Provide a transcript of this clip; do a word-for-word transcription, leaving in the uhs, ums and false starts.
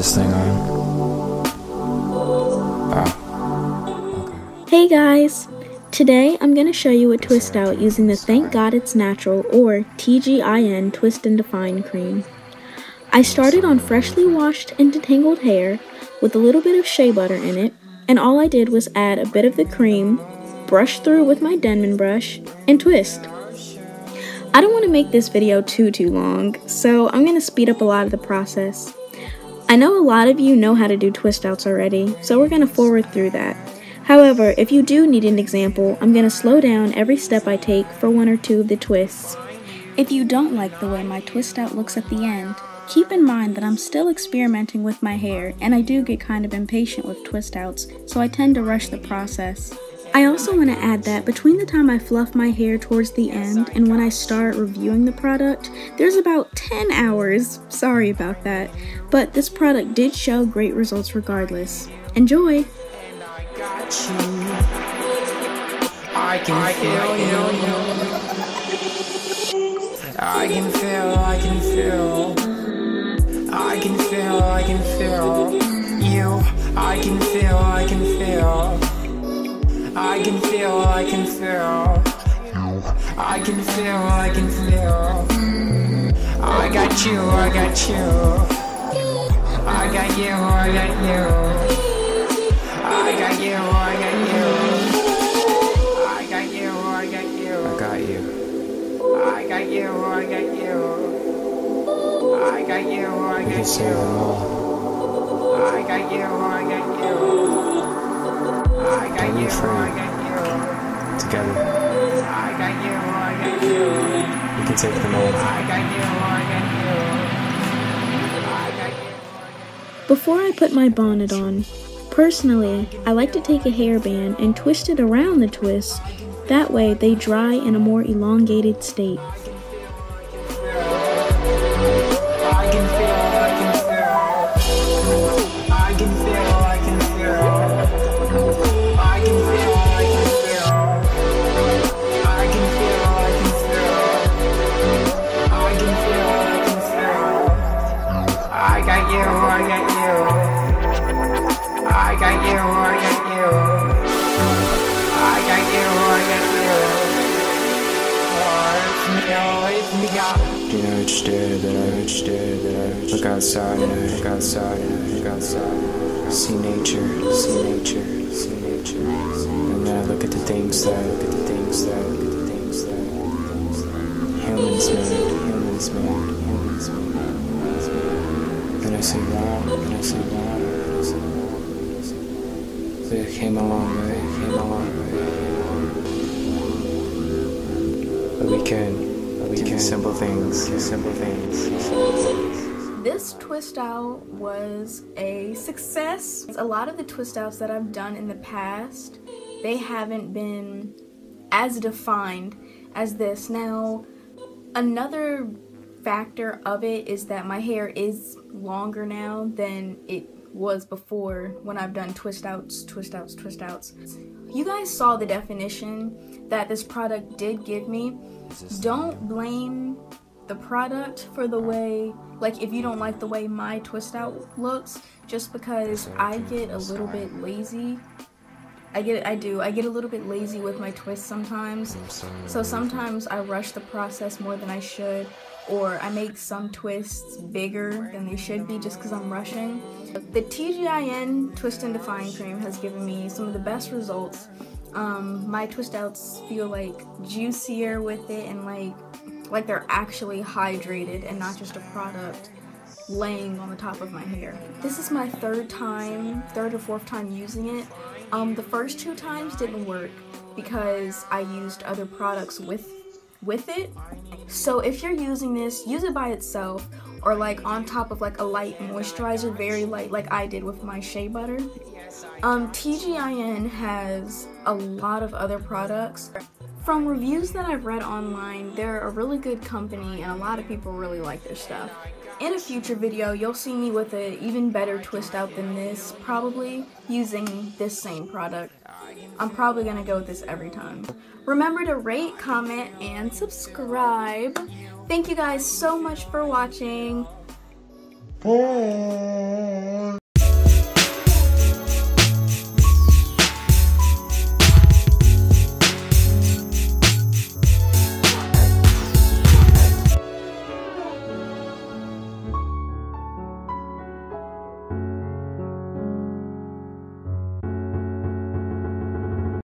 this thing on? Oh. Okay. Hey guys! Today I'm going to show you a twist out using the Thank God It's Natural or T G I N Twist and Define cream. I started on freshly washed and detangled hair with a little bit of shea butter in it, and all I did was add a bit of the cream, brush through with my Denman brush, and twist. I don't want to make this video too too long, so I'm going to speed up a lot of the process. I know a lot of you know how to do twist outs already, so we're going to forward through that. However, if you do need an example, I'm going to slow down every step I take for one or two of the twists. If you don't like the way my twist out looks at the end, keep in mind that I'm still experimenting with my hair, and I do get kind of impatient with twist outs, so I tend to rush the process. I also want to add that between the time I fluff my hair towards the end and when I start reviewing the product, there's about ten hours, sorry about that, but this product did show great results regardless. Enjoy! And I got you. I can I feel you. I can feel, I can feel. I can feel, I can feel. You, I can feel, I can feel. I can feel, I can feel. I can feel, I can feel. I got you, I got you. I got you, I got you. I got you, I got you. I got you, I got you. I got you. I got you, I got you. I got you, I got you. I got you, I got you. I got you, I got you. Together. I got you, I got you. We can take them all. I got you, I got you. I got you. Before I put my bonnet on, personally, I like to take a hairband and twist it around the twist. That way they dry in a more elongated state. You know, it's dead, that I heard you dead, that I heard. Look outside, and I look outside, and I look outside. See nature, see nature, see nature. And then I look at the things that, I look at the things that, I look at the things that, humans made, humans made, humans made. Then I say, wow, then I say, wow, then I say, wow. So it came a long way, it came a long way. But we can. We can simple things, simple things. This twist out was a success. A lot of the twist outs that I've done in the past, they haven't been as defined as this. Now, another factor of it is that my hair is longer now than it was before when I've done twist outs, twist outs, twist outs. You guys saw the definition that this product did give me. Don't blame the product for the way, like if you don't like the way my twist out looks, just because I get a little bit lazy. I get, I do, I get a little bit lazy with my twists sometimes. So sometimes I rush the process more than I should, or I make some twists bigger than they should be just because I'm rushing. The T G I N Twist and Define cream has given me some of the best results. Um, my twist outs feel like juicier with it, and like like they're actually hydrated and not just a product laying on the top of my hair. This is my third time, third or fourth time using it. Um, the first two times didn't work because I used other products with with it. So if you're using this, use it by itself or like on top of like a light moisturizer, very light, like I did with my shea butter. Um, T G I N has a lot of other products. From reviews that I've read online, they're a really good company and a lot of people really like their stuff. In a future video, you'll see me with an even better twist out than this, probably using this same product. I'm probably gonna go with this every time. Remember to rate, comment, and subscribe. Thank you guys so much for watching. Bye.